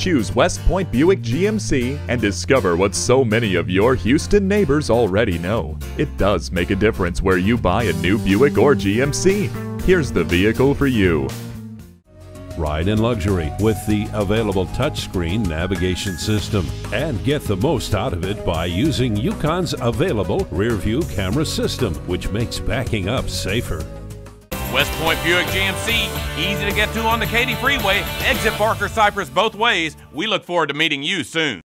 Choose West Point Buick GMC and discover what so many of your Houston neighbors already know. It does make a difference where you buy a new Buick or GMC. Here's the vehicle for you. Ride in luxury with the available touchscreen navigation system, and get the most out of it by using Yukon's available rear-view camera system, which makes backing up safer. West Point Buick GMC, easy to get to on the Katy Freeway, exit Barker Cypress both ways. We look forward to meeting you soon.